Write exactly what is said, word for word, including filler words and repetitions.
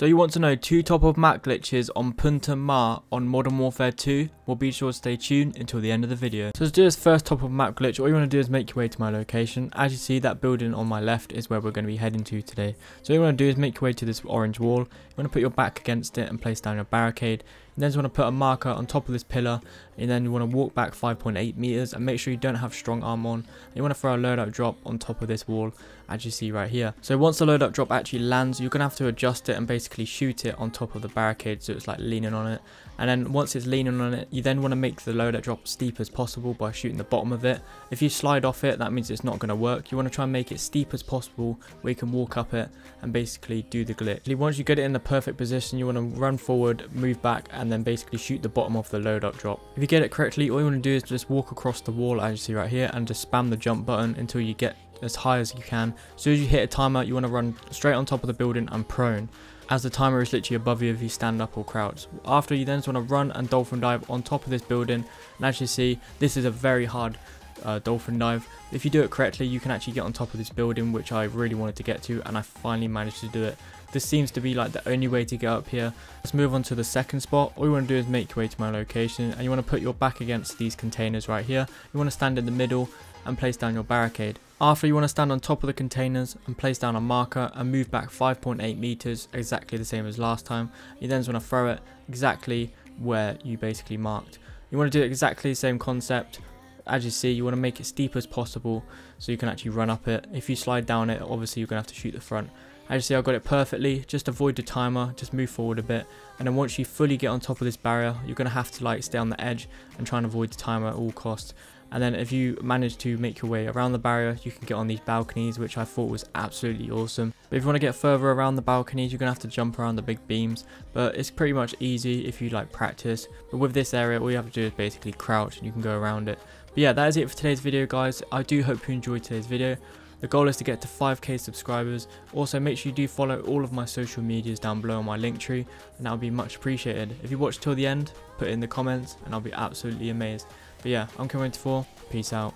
So you want to know two top of map glitches on Punta Mar on Modern Warfare two? Well, be sure to stay tuned until the end of the video. So to do this first top of map glitch, all you want to do is make your way to my location. As you see, that building on my left is where we're going to be heading to today. So what you want to do is make your way to this orange wall. You want to put your back against it and place down your barricade. And then you want to put a marker on top of this pillar, and then you want to walk back five point eight meters and make sure you don't have strong arm on. And you want to throw a loadout drop on top of this wall, as you see right here. So once the loadout drop actually lands, you're going to have to adjust it and basically Basically shoot it on top of the barricade, so it's like leaning on it. And then once it's leaning on it, you then want to make the loadout drop steep as possible by shooting the bottom of it. If you slide off it, that means it's not going to work. You want to try and make it steep as possible where you can walk up it and basically do the glitch. Once you get it in the perfect position, you want to run forward, move back, and then basically shoot the bottom off the loadout drop. If you get it correctly, all you want to do is just walk across the wall, as you see right here, and just spam the jump button until you get as high as you can. As soon as you hit a timer, you want to run straight on top of the building and prone, as the timer is literally above you if you stand up or crouch. After, you then just want to run and dolphin dive on top of this building, and as you see, this is a very hard uh, dolphin dive. If you do it correctly, you can actually get on top of this building, which I really wanted to get to, and I finally managed to do it. This seems to be like the only way to get up here. Let's move on to the second spot. All you want to do is make your way to my location, and you want to put your back against these containers right here. You want to stand in the middle and place down your barricade. After, you want to stand on top of the containers and place down a marker and move back five point eight meters, exactly the same as last time. You then just want to throw it exactly where you basically marked. You want to do exactly the same concept. As you see, you want to make it steep as possible so you can actually run up it. If you slide down it, obviously you're going to have to shoot the front. As you see, I got it perfectly. Just avoid the timer, just move forward a bit, and then once you fully get on top of this barrier, you're going to have to like stay on the edge and try and avoid the timer at all costs. And then if you manage to make your way around the barrier, you can get on these balconies, which I thought was absolutely awesome. But if you want to get further around the balconies, you're going to have to jump around the big beams. But it's pretty much easy if you like practice. But with this area, all you have to do is basically crouch and you can go around it. But yeah, that is it for today's video, guys. I do hope you enjoyed today's video. The goal is to get to five K subscribers. Also, make sure you do follow all of my social medias down below on my link tree, and that would be much appreciated. If you watch till the end, put it in the comments and I'll be absolutely amazed. But yeah, I'm Kingman one two four, peace out.